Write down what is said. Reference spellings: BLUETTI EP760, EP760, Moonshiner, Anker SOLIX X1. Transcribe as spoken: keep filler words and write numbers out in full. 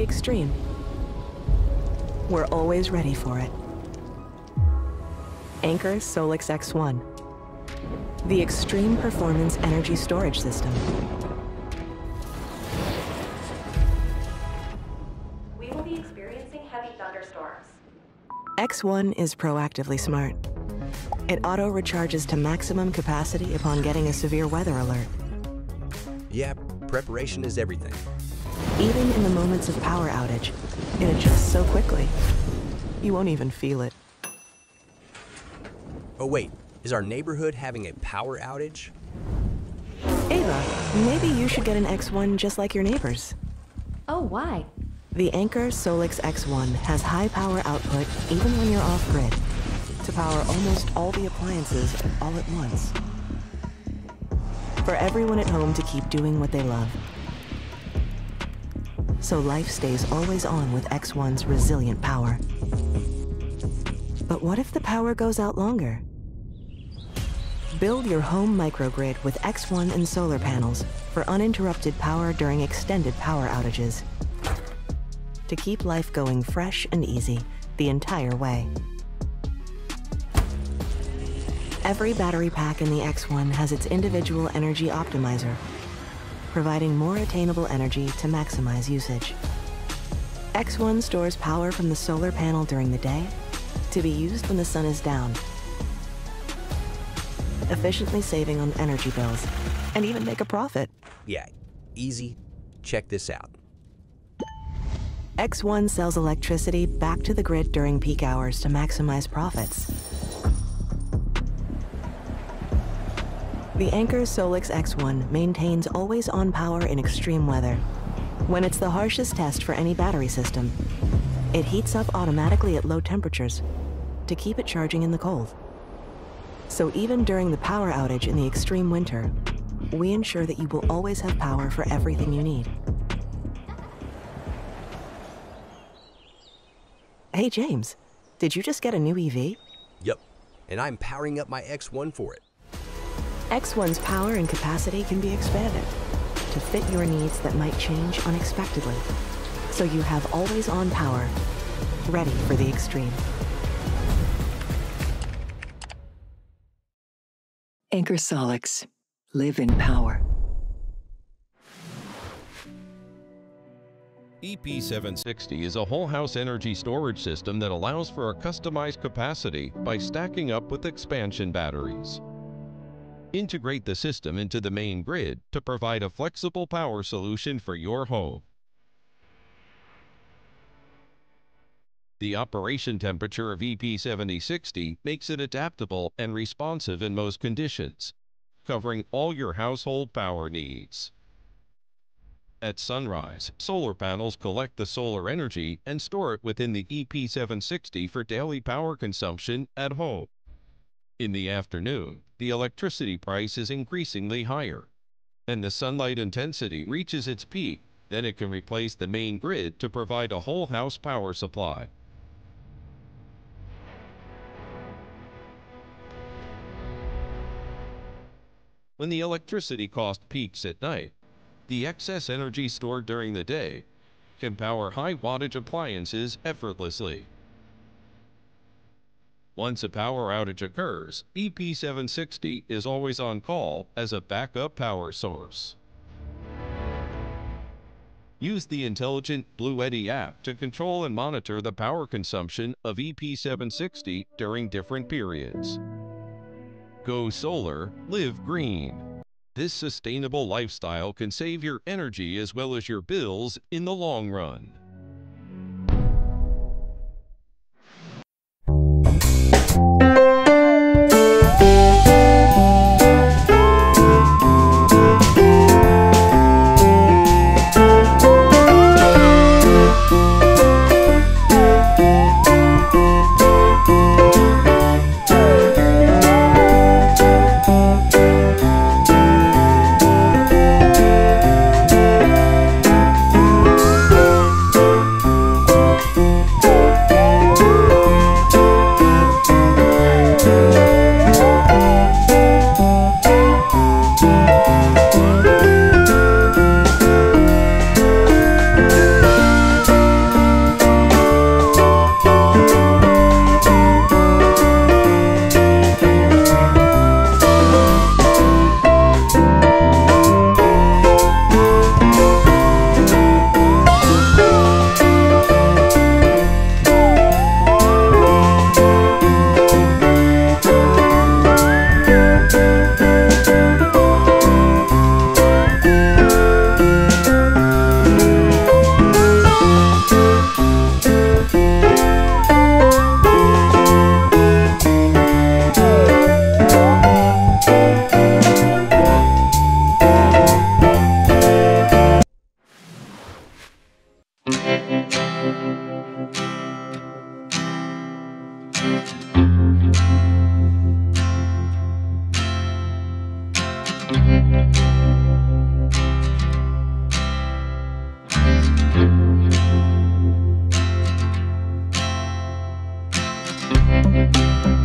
the extreme. We're always ready for it. Anker SOLIX X one, the extreme performance energy storage system. We will be experiencing heavy thunderstorms. X one is proactively smart. It auto-recharges to maximum capacity upon getting a severe weather alert. Yeah, preparation is everything. Even in the moments of power outage, it adjusts so quickly, you won't even feel it. Oh wait, is our neighborhood having a power outage? Ava, maybe you should get an X one just like your neighbors. Oh, why? The Anker SOLIX X one has high power output even when you're off-grid, to power almost all the appliances all at once, for everyone at home to keep doing what they love. So life stays always on with X one's resilient power. But what if the power goes out longer? Build your home microgrid with X one and solar panels for uninterrupted power during extended power outages, to keep life going fresh and easy the entire way. Every battery pack in the X one has its individual energy optimizer, providing more attainable energy to maximize usage. X one stores power from the solar panel during the day to be used when the sun is down, efficiently saving on energy bills, and even make a profit. Yeah, easy. Check this out. X one sells electricity back to the grid during peak hours to maximize profits. The Anker SOLIX X one maintains always-on power in extreme weather. When it's the harshest test for any battery system, it heats up automatically at low temperatures to keep it charging in the cold. So even during the power outage in the extreme winter, we ensure that you will always have power for everything you need. Hey James, did you just get a new E V? Yep, and I'm powering up my X one for it. X one's power and capacity can be expanded to fit your needs that might change unexpectedly, so you have always-on power, ready for the extreme. Anker SOLIX, live in power. E P seven sixty is a whole house energy storage system that allows for a customized capacity by stacking up with expansion batteries. Integrate the system into the main grid to provide a flexible power solution for your home. The operation temperature of E P seven thousand sixty makes it adaptable and responsive in most conditions, covering all your household power needs. At sunrise, solar panels collect the solar energy and store it within the E P seven sixty for daily power consumption at home. In the afternoon, the electricity price is increasingly higher, and the sunlight intensity reaches its peak. Then it can replace the main grid to provide a whole house power supply. When the electricity cost peaks at night, the excess energy stored during the day can power high-wattage appliances effortlessly. Once a power outage occurs, E P seven sixty is always on call as a backup power source. Use the intelligent BLUETTI app to control and monitor the power consumption of E P seven sixty during different periods. Go solar, live green. This sustainable lifestyle can save your energy as well as your bills in the long run. We'll be right back.